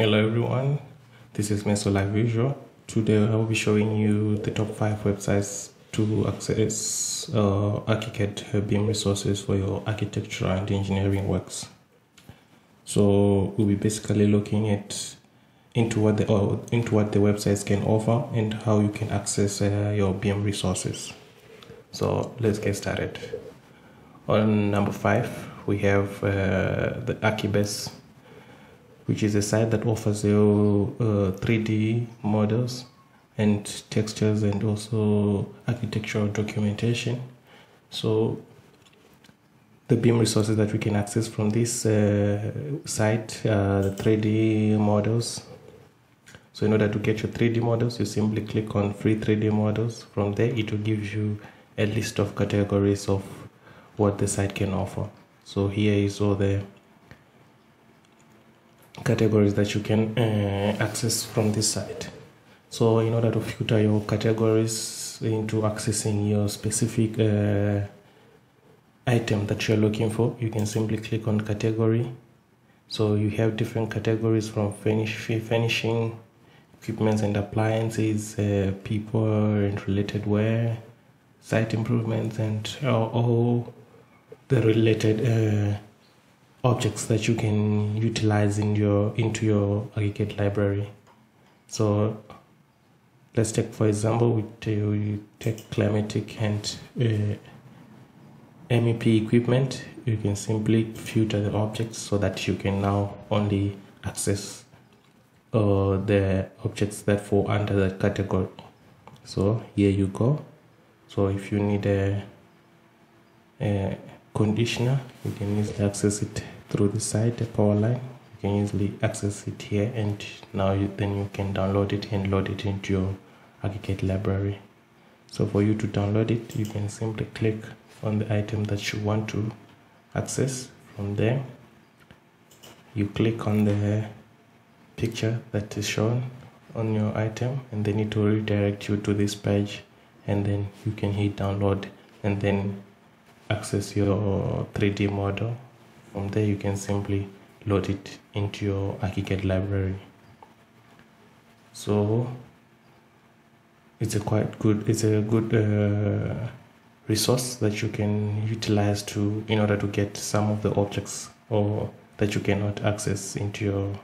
Hello everyone, this is Mesolight Visual. Today I will be showing you the top 5 websites to access ArchiCAD BIM resources for your architecture and engineering works. So we'll be basically looking at into what the websites can offer and how you can access your BIM resources. So let's get started. On number 5, we have the Archibase, which is a site that offers you 3D models and textures and also architectural documentation. So the BIM resources that we can access from this site are the 3D models. So in order to get your 3D models, you simply click on free 3D models. From there, it will give you a list of categories of what the site can offer. So here is all the categories that you can access from this site. So in order to filter your categories into accessing your specific item that you're looking for, you can simply click on category. So you have different categories from furnishing, equipments and appliances, people and related wear, site improvements, and all the related objects that you can utilize into your ArchiCAD library. So let's take, for example, we take climatic and MEP equipment. You can simply filter the objects so that you can now only access the objects that fall under that category. So here you go. So if you need a conditioner, you can easily access it through the site. A power line, you can easily access it here, and now then you can download it and load it into your ArchiCAD library. So for you to download it, you can simply click on the item that you want to access. From there, you click on the picture that is shown on your item, and then it will redirect you to this page, and then you can hit download and then access your 3D model. From there, you can simply load it into your ArchiCAD library. So it's a good resource that you can utilize in order to get some of the objects or that you cannot access into your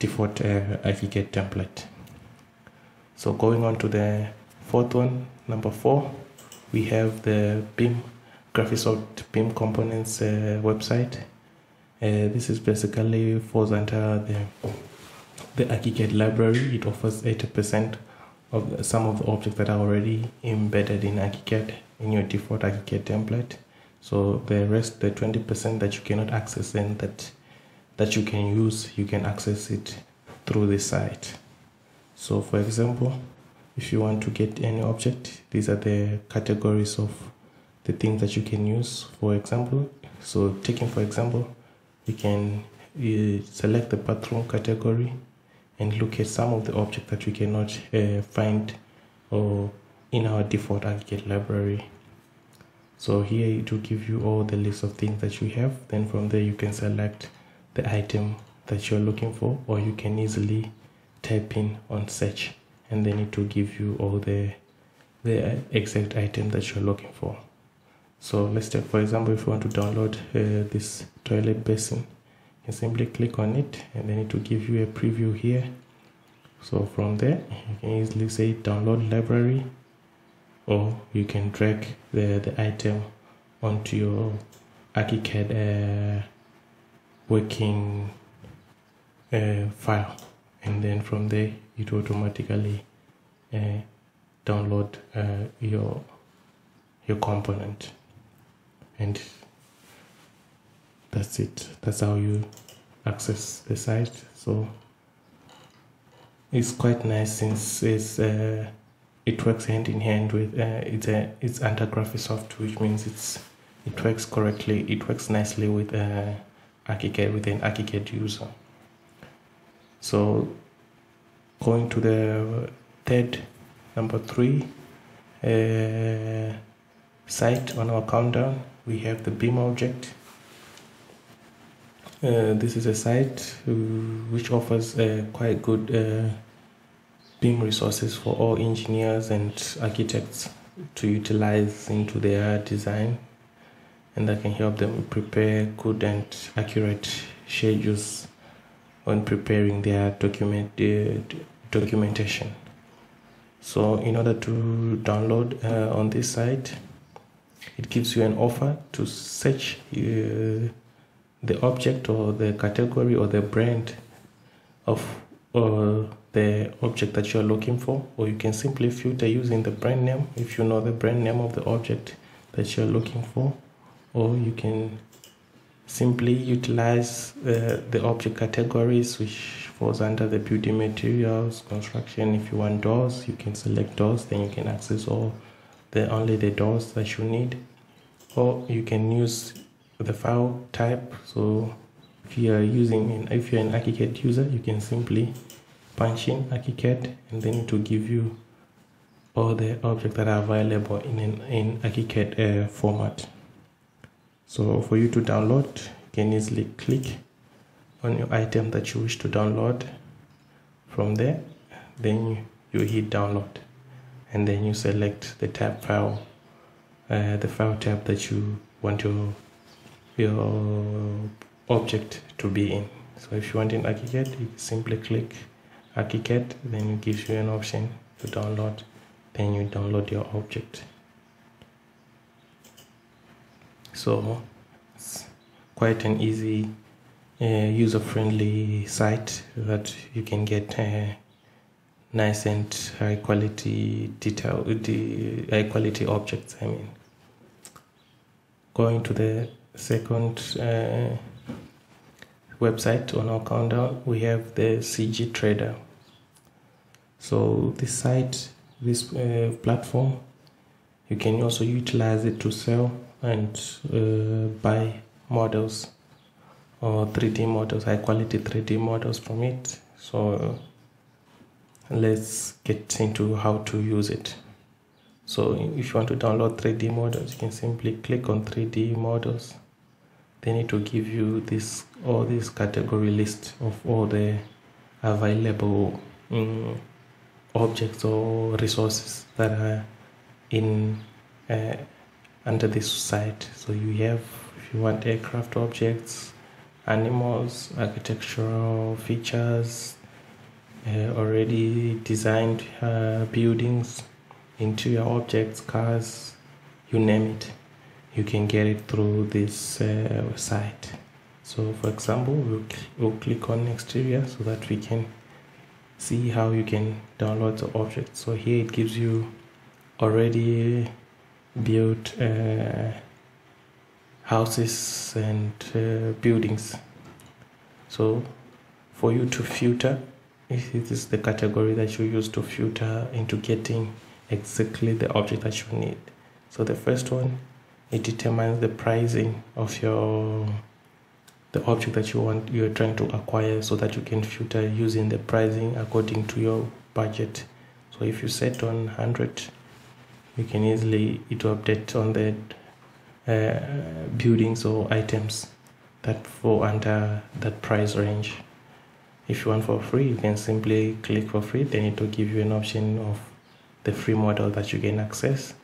default ArchiCAD template. So going on to the fourth one, number 4, we have the Graphisoft BIM Components website. This is basically falls under the ArchiCAD library. It offers 80% of some of the objects that are already embedded in ArchiCAD, in your default ArchiCAD template. So the rest, the 20% that you cannot access and that you can use, you can access it through the site. So for example, if you want to get any object, these are the categories of the things that you can use. For example, so taking for example, we can select the bathroom category and look at some of the objects that we cannot find or in our default ArchiCAD library. So here it will give you all the list of things that you have. Then from there, you can select the item that you're looking for, or you can easily type in on search, and then it will give you all the exact item that you're looking for. So let's take, for example, if you want to download this toilet basin, you can simply click on it, and then it will give you a preview here. So from there, you can easily say download library, or you can drag the item onto your ArchiCAD working file, and then from there it will automatically download your component. And that's it. That's how you access the site. So it's quite nice since it works hand in hand with it's under Graphisoft, which means it works correctly. It works nicely with ArchiCAD, with an ArchiCAD user. So going to the third, number 3 site on our countdown, we have the BIM object. This is a site which offers quite good BIM resources for all engineers and architects to utilize into their design, and that can help them prepare good and accurate schedules when preparing their documentation. So in order to download on this site, it gives you an offer to search the object or the category or the brand of the object that you are looking for, or you can simply filter using the brand name if you know the brand name of the object that you are looking for, or you can simply utilize the object categories which falls under the building materials, construction. If you want doors, you can select doors, then you can access all only the doors that you need, or you can use the file type. So if you're an ArchiCAD user, you can simply punch in ArchiCAD and then it will give you all the objects that are available in ArchiCAD format. So for you to download, you can easily click on your item that you wish to download from there, then you hit download, and then you select the file type that you want your object to be in. So if you want in ArchiCAD, you simply click ArchiCAD, then it gives you an option to download, then you download your object. So it's quite an easy user-friendly site that you can get nice and high quality detail, high quality objects. Going to the second website on our countdown, we have the CG Trader. So this site, this platform, you can also utilize it to sell and buy models or 3D models, high quality 3D models from it. So let's get into how to use it. So if you want to download 3D models, you can simply click on 3D models, then it will give you this all category list of all the available objects or resources that are in under this site. So you have, if you want, aircraft objects, animals, architectural features, already designed buildings, interior objects, cars, you name it, you can get it through this site. So for example, we'll click on exterior so that we can see how you can download the object. So here it gives you already built houses and buildings. So for you to filter, this is the category that you use to filter into getting exactly the object that you need. So the first one, it determines the pricing of the object that you're trying to acquire, so that you can filter using the pricing according to your budget. So if you set on 100, you can easily, it will update on the buildings or items that fall under that price range. If you want for free, you can simply click for free, then it will give you an option of the free model that you can access.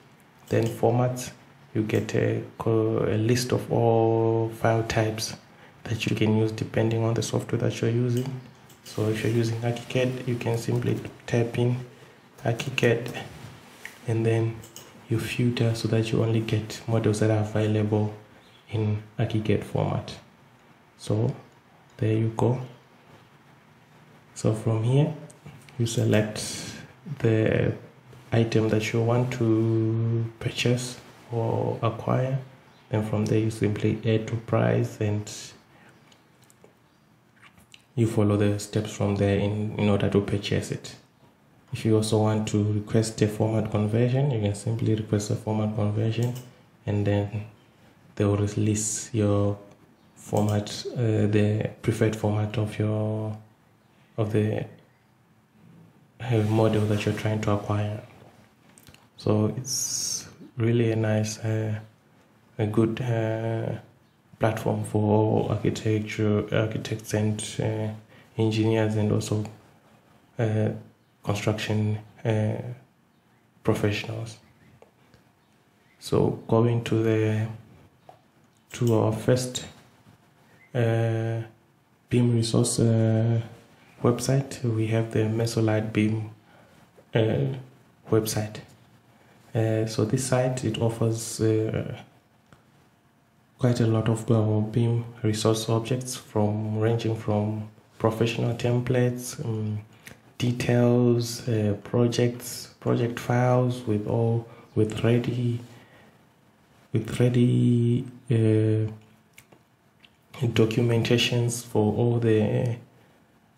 Then formats, you get a list of all file types that you can use depending on the software that you're using. So if you're using ArchiCAD, you can simply type in ArchiCAD and then you filter so that you only get models that are available in ArchiCAD format. So there you go. So from here, you select the item that you want to purchase or acquire, then from there you simply add to price, and you follow the steps from there in order to purchase it. If you also want to request a format conversion, you can simply request a format conversion, and then they will release your format, the preferred format of your the model that you're trying to acquire. So it's really a nice, a good platform for architects and engineers, and also construction professionals. So going to our first BIM resource website, we have the Mesolight BIM website. So this site, it offers quite a lot of BIM resource objects, ranging from professional templates, details, project files with ready documentations for all the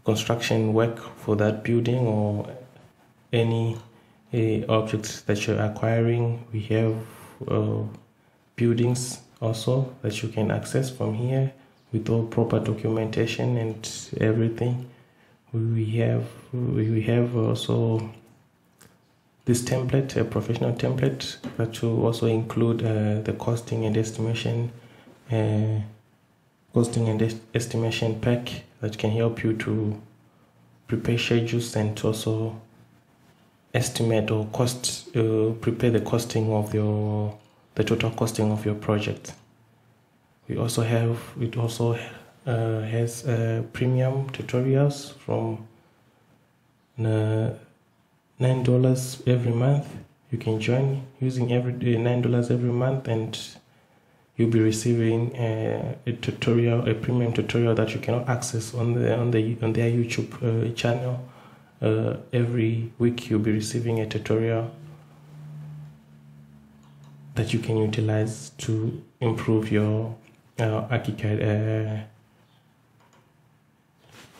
construction work for that building or any objects that you're acquiring. We have buildings also that you can access from here with all proper documentation and everything. We have also this template, a professional template, that will also include the costing and estimation pack that can help you to prepare schedules and also estimate or cost, prepare the costing of your, the total costing of your project. We also have, it also has premium tutorials from $9 every month. You can join using every $9 every month, and you'll be receiving a tutorial, a premium tutorial that you cannot access on their YouTube channel. Every week you'll be receiving a tutorial that you can utilize to improve your ArchiCAD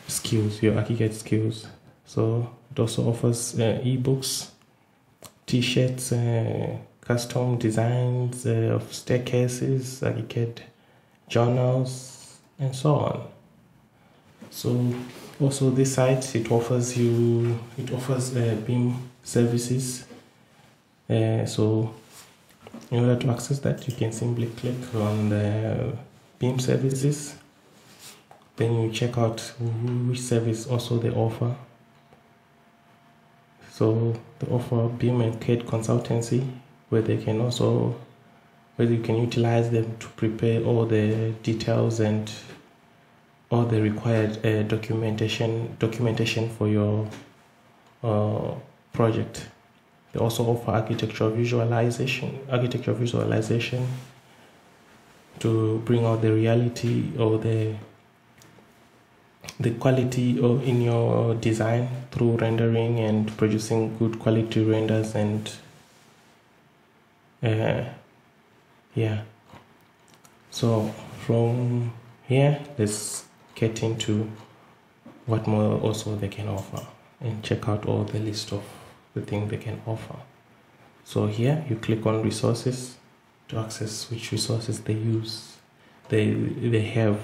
skills, your ArchiCAD skills. So it also offers ebooks, t-shirts, custom designs of staircases, ArchiCAD journals, and so on. So also this site, it offers BIM services. So in order to access that, you can simply click on the BIM services, then you check out which service also they offer. So they offer BIM and CAD consultancy, where they can also, where you can utilize them to prepare all the details and all the required documentation for your project. They also offer architectural visualization to bring out the reality or the quality in your design through rendering and producing good quality renders, and so from here, let's get into what more also they can offer and check out all the list of the thing they can offer. So here you click on resources to access which resources they use, they have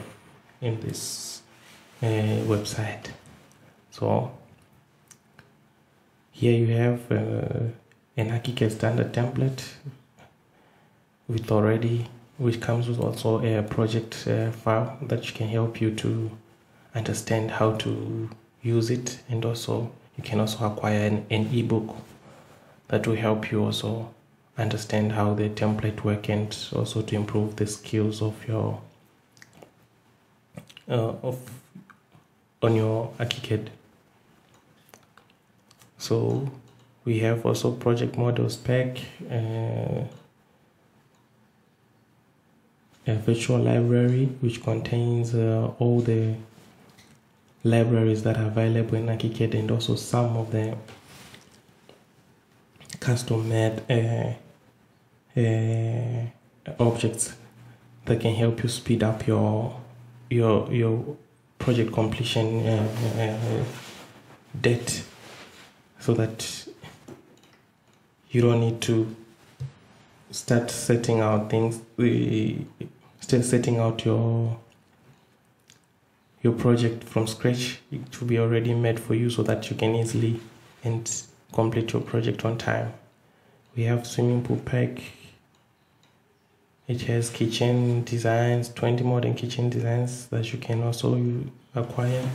in this website. So here you have an ArchiCAD standard template which comes with also a project file that can help you to understand how to use it, and also you can also acquire an ebook that will help you also understand how the template works, and also to improve the skills of your on your ArchiCAD. So we have also project model spec, a virtual library which contains all the libraries that are available in ArchiCAD, and also some of the custom-made objects that can help you speed up your project completion date, so that you don't need to start setting out things. Start setting out your project from scratch. It should be already made for you, so that you can easily and complete your project on time. We have swimming pool pack, It has kitchen designs, 20 modern kitchen designs that you can also acquire.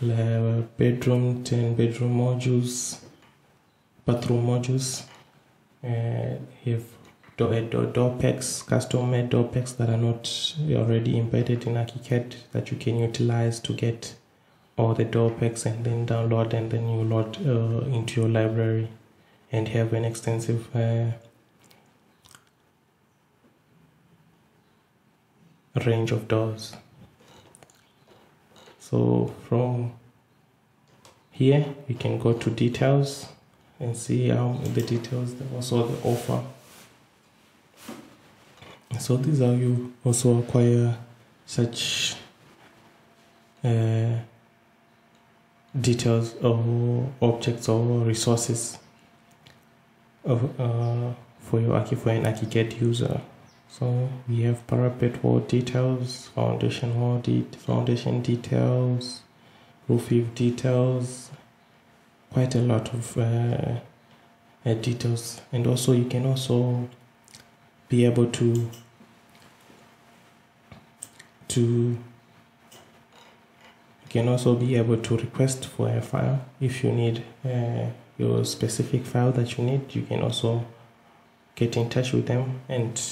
Bedroom, 10 bedroom modules, bathroom modules. You have door packs, custom made door packs that are not already embedded in ArchiCAD that you can utilize to get all the door packs and then download, and then you load into your library and have an extensive range of doors. So from here you can go to details and see how the details, also the offer. So these are how you also acquire such details or objects or resources of, for an ArchiCAD user. So we have parapet wall details, foundation wall foundation details, roof eave details, quite a lot of details. And also you can also be able to request for a file if you need your specific file that you need. You can also get in touch with them and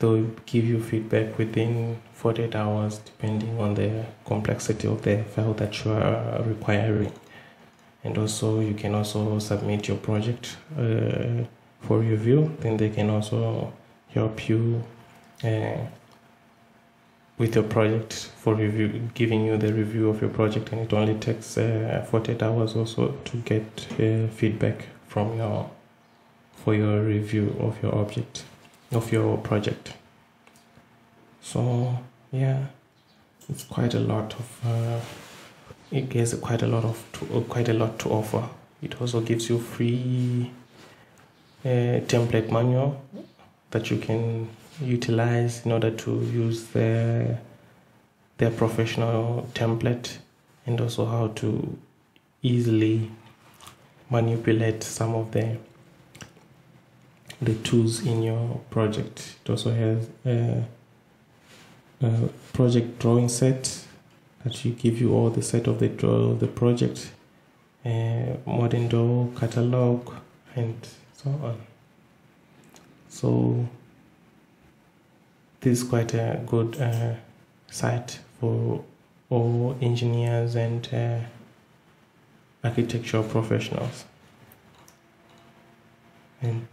they'll give you feedback within 48 hours depending on the complexity of the file that you are requiring. And also you can also submit your project for review, then they can also help you with your project for review, giving you the review of your project, and it only takes 48 hours also to get feedback from for your review of your object, of your project. So yeah, it's quite a lot of it gives quite a lot to offer. It also gives you free template manual that you can utilize in order to use their professional template, and also how to easily manipulate some of the tools in your project. It also has a project drawing set that you give you all the set of the draw of the project, modern door catalog, and so on. So this is quite a good site for all engineers and architectural professionals. And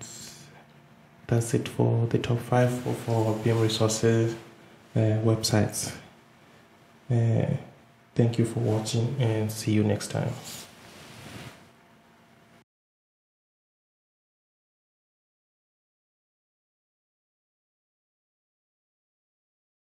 that's it for the top 5 of our BIM resources websites. Thank you for watching, and see you next time.